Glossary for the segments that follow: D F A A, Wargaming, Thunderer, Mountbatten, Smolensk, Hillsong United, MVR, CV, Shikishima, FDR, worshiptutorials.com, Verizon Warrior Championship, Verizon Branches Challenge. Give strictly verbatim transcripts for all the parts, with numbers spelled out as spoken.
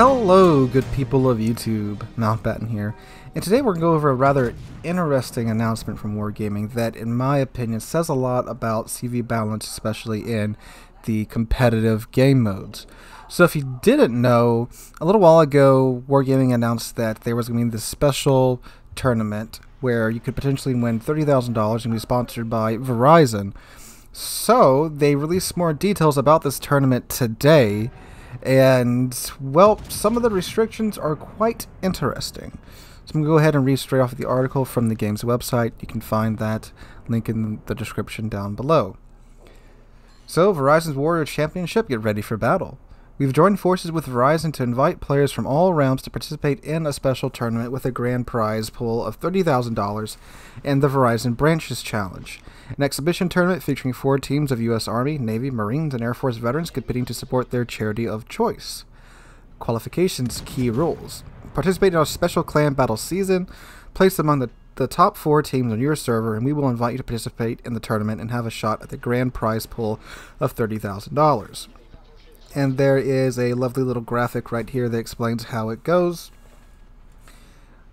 Hello, good people of YouTube, Mountbatten here, and today we're going to go over a rather interesting announcement from Wargaming that, in my opinion, says a lot about C V balance, especially in the competitive game modes. So if you didn't know, a little while ago, Wargaming announced that there was going to be this special tournament where you could potentially win thirty thousand dollars and be sponsored by Verizon. So they released more details about this tournament today. And, well, some of the restrictions are quite interesting. So I'm going to go ahead and read straight off the article from the game's website. You can find that link in the description down below. So, Verizon's Warrior Championship, get ready for battle. We've joined forces with Verizon to invite players from all realms to participate in a special tournament with a grand prize pool of thirty thousand dollars and the Verizon Branches Challenge, an exhibition tournament featuring four teams of U S Army, Navy, Marines, and Air Force veterans competing to support their charity of choice. Qualifications, key rules. Participate in our special clan battle season, placed among the, the top four teams on your server, and we will invite you to participate in the tournament and have a shot at the grand prize pool of thirty thousand dollars. And there is a lovely little graphic right here that explains how it goes.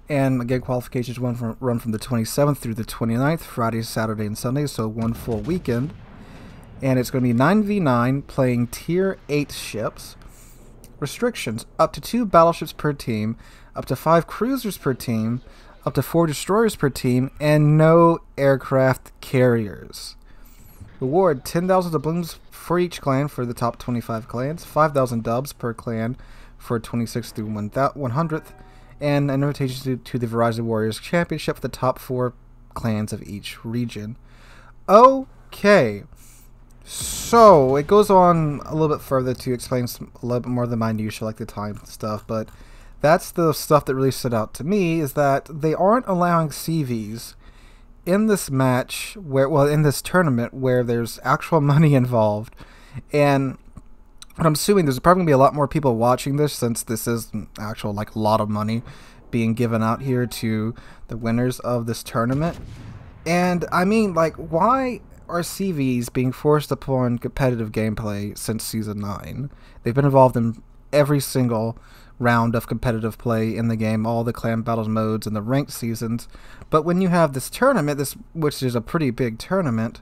And again, qualifications run from, run from the twenty-seventh through the twenty-ninth, Friday, Saturday, and Sunday, so one full weekend. And it's going to be nine v nine playing tier eight ships. Restrictions, up to two battleships per team, up to five cruisers per team, up to four destroyers per team, and no aircraft carriers. Reward, ten thousand doubloons for each clan for the top twenty-five clans, five thousand dubs per clan for twenty-six through one hundredth, and an invitation to, to the Verizon Warriors Championship for the top four clans of each region. Okay, so it goes on a little bit further to explain some, a little bit more of the minutiae, like the time stuff, but that's the stuff that really stood out to me, is that they aren't allowing C Vs in this match where well in this tournament where there's actual money involved. And I'm assuming there's probably gonna be a lot more people watching this, since this is an actual like lot of money being given out here to the winners of this tournament. And I mean, like, why are C Vs being forced upon competitive gameplay since season nine? They've been involved in every single round of competitive play in the game, all the clan battles modes and the ranked seasons. But when you have this tournament, this which is a pretty big tournament,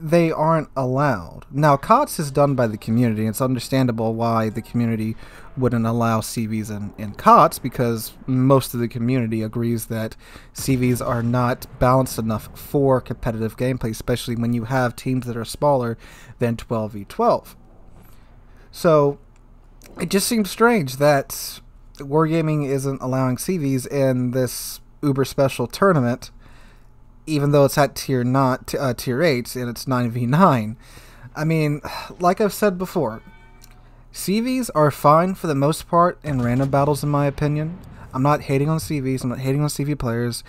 they aren't allowed. Now, C O T S is done by the community, and it's understandable why the community wouldn't allow C Vs in, in C O T S, because most of the community agrees that C Vs are not balanced enough for competitive gameplay, especially when you have teams that are smaller than twelve v twelve. So it just seems strange that Wargaming isn't allowing C Vs in this uber special tournament, even though it's at tier not uh, tier eight and it's nine v nine. I mean, like I've said before, C Vs are fine for the most part in random battles, in my opinion. I'm not hating on C Vs. I'm not hating on C V players,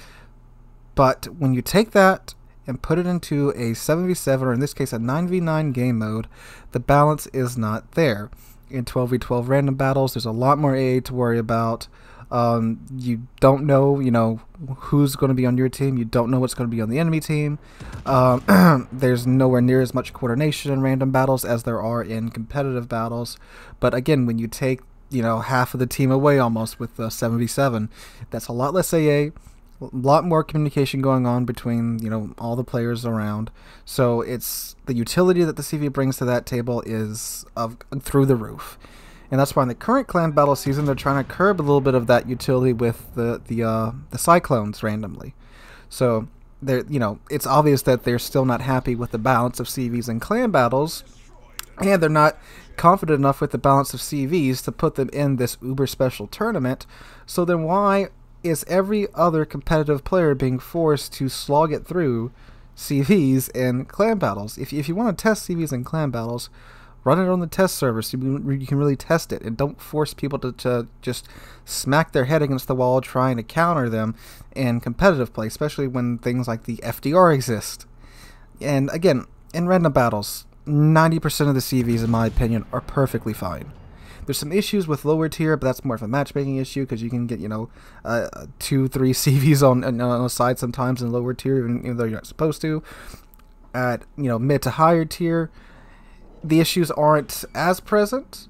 but when you take that and put it into a seven v seven, or in this case a nine v nine game mode, the balance is not there. In twelve v twelve random battles, there's a lot more A A to worry about. Um, you don't know, you know, who's going to be on your team. You don't know what's going to be on the enemy team. Um, there's nowhere near as much coordination in random battles as there are in competitive battles. But again, when you take, you know, half of the team away almost with uh, seven v seven, that's a lot less A A. A lot more communication going on between, you know, all the players around. So it's the utility that the C V brings to that table is of, through the roof. And that's why in the current clan battle season, they're trying to curb a little bit of that utility with the the, uh, the cyclones randomly. So, they're, you know, it's obvious that they're still not happy with the balance of C Vs and clan battles, and they're not confident enough with the balance of C Vs to put them in this uber special tournament. So then why is every other competitive player being forced to slog it through C Vs and clan battles? If, if you want to test C Vs and clan battles, run it on the test server so you can really test it, and don't force people to, to just smack their head against the wall trying to counter them in competitive play, especially when things like the F D R exist. And again, in random battles, ninety percent of the C Vs, in my opinion, are perfectly fine. There's some issues with lower tier, but that's more of a matchmaking issue, because you can get, you know, uh, two, three C Vs on, on a side sometimes in lower tier, even, even though you're not supposed to. At, you know, mid to higher tier, the issues aren't as present,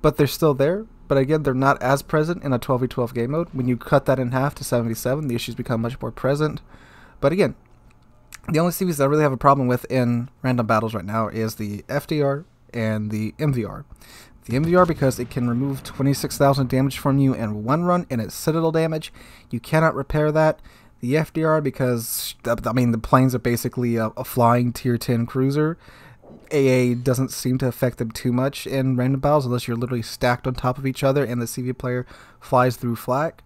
but they're still there. but again, they're not as present in a twelve v twelve game mode. When you cut that in half to seventy-seven, the issues become much more present. But again, the only C Vs that I really have a problem with in random battles right now is the F D R and the M V R. The M V R, because it can remove twenty-six thousand damage from you in one run, and it's citadel damage. You cannot repair that. The F D R, because, I mean, the planes are basically a, a flying tier ten cruiser. A A doesn't seem to affect them too much in random battles unless you're literally stacked on top of each other and the C V player flies through flak.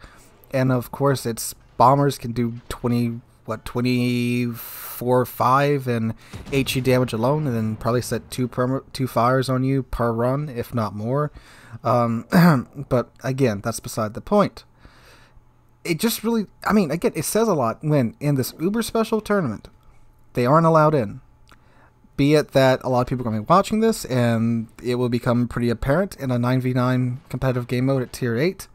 And of course, its bombers can do twenty, what, twenty-four, five and HE damage alone, and then probably set two per, two fires on you per run, if not more. Um, but again, that's beside the point. It just really, I mean, again, it says a lot when in this uber special tournament, they aren't allowed in. Be it that a lot of people are going to be watching this, and it will become pretty apparent in a nine v nine competitive game mode at tier eight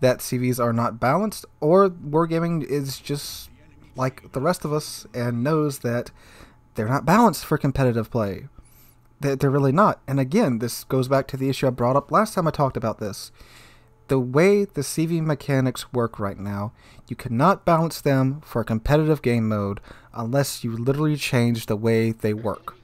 that C Vs are not balanced, or Wargaming is just like the rest of us and knows that they're not balanced for competitive play. They're really not. And again, this goes back to the issue I brought up last time I talked about this. The way the C V mechanics work right now, you cannot balance them for a competitive game mode unless you literally change the way they work.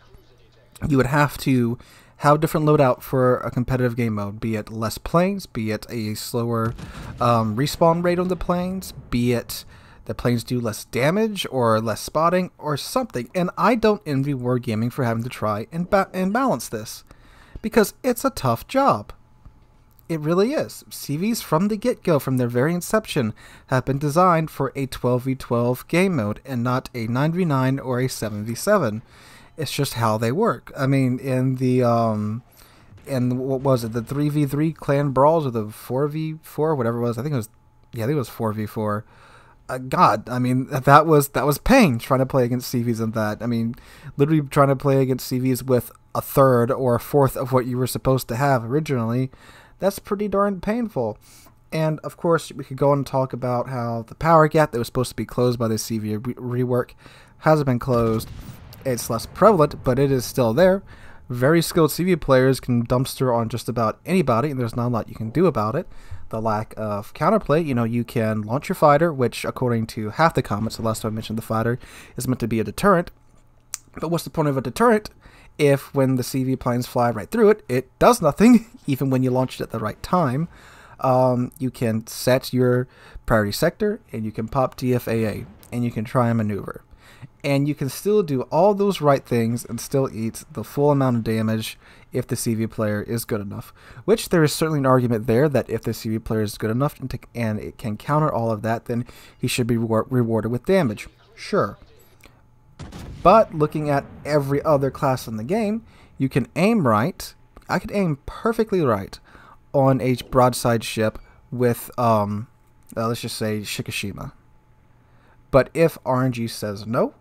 You would have to have different loadout for a competitive game mode, be it less planes, be it a slower um, respawn rate on the planes, be it the planes do less damage or less spotting or something. And I don't envy Wargaming for having to try and, ba and balance this, because it's a tough job. It really is. C Vs from the get-go, from their very inception, have been designed for a twelve v twelve game mode and not a nine v nine or a seven v seven. It's just how they work. I mean, in the, um, in, what was it, the three v three clan brawls, or the four v four, whatever it was, I think it was, yeah, I think it was four v four. Uh, God, I mean, that was, that was pain, trying to play against C Vs in that. I mean, literally trying to play against C Vs with a third or a fourth of what you were supposed to have originally. That's pretty darn painful. And of course, we could go on and talk about how the power gap that was supposed to be closed by the C V re rework hasn't been closed. It's less prevalent, but it is still there. Very skilled C V players can dumpster on just about anybody, and there's not a lot you can do about it. The lack of counterplay, you know, you can launch your fighter, which according to half the comments, the last time I mentioned the fighter, is meant to be a deterrent. But what's the point of a deterrent if when the C V planes fly right through it, it does nothing, even when you launch it at the right time? Um, you can set your priority sector, and you can pop D F A A, and you can try and maneuver. And you can still do all those right things and still eat the full amount of damage if the C V player is good enough. Which there is certainly an argument there that if the C V player is good enough and, and it can counter all of that, then he should be rewar- rewarded with damage. Sure. But looking at every other class in the game, you can aim right. I could aim perfectly right on a broadside ship with, um, uh, let's just say, Shikishima. But if R N G says no,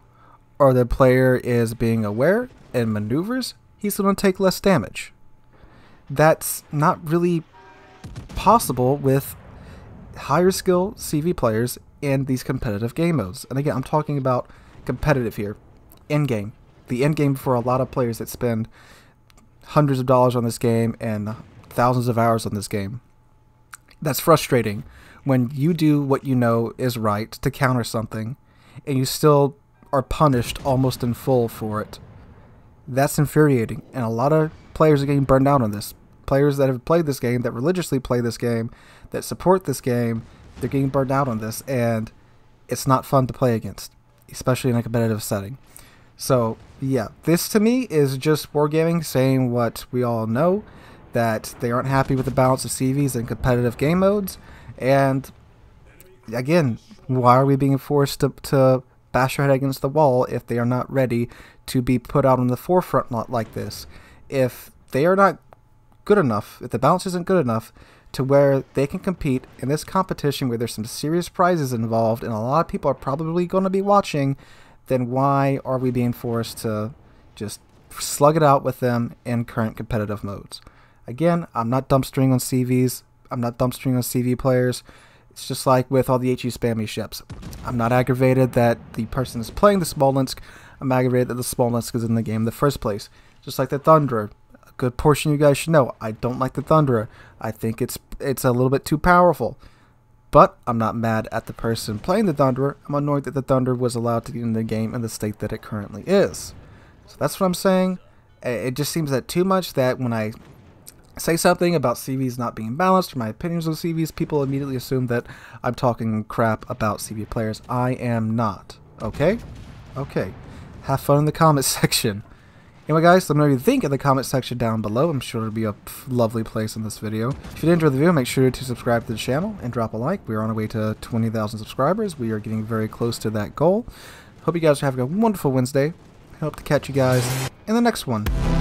or the player is being aware and maneuvers, he's going to take less damage. That's not really possible with higher skill C V players in these competitive game modes. And again, I'm talking about competitive here. End game. The end game for a lot of players that spend hundreds of dollars on this game and thousands of hours on this game. That's frustrating when you do what you know is right to counter something and you still are punished almost in full for it. That's infuriating, and a lot of players are getting burned out on this. Players that have played this game, that religiously play this game, that support this game, they're getting burned out on this, and it's not fun to play against, especially in a competitive setting. So yeah, this to me is just Wargaming saying what we all know, that they aren't happy with the balance of C Vs in competitive game modes. And again, why are we being forced to, to bash our head against the wall if they are not ready to be put out on the forefront like this? If they are not good enough, if the balance isn't good enough to where they can compete in this competition where there's some serious prizes involved and a lot of people are probably going to be watching, then why are we being forced to just slug it out with them in current competitive modes? Again, I'm not dumpstering on C Vs. I'm not dumpstering on C V players. It's just like with all the HE spammy ships. I'm not aggravated that the person is playing the Smolensk. I'm aggravated that the Smolensk is in the game in the first place. Just like the Thunderer. good portion of you guys should know, I don't like the Thunderer. I think it's it's a little bit too powerful. But I'm not mad at the person playing the Thunderer. I'm annoyed that the Thunderer was allowed to get in the game in the state that it currently is. So that's what I'm saying. It just seems that too much that when I say something about C Vs not being balanced, or my opinions on C Vs, people immediately assume that I'm talking crap about C V players. I am not. Okay? Okay. Have fun in the comment section. Anyway guys, let me know what you think in the comment section down below. I'm sure it'll be a lovely place in this video. If you did enjoy the video, make sure to subscribe to the channel and drop a like. We are on our way to twenty thousand subscribers. We are getting very close to that goal. Hope you guys are having a wonderful Wednesday. I hope to catch you guys in the next one.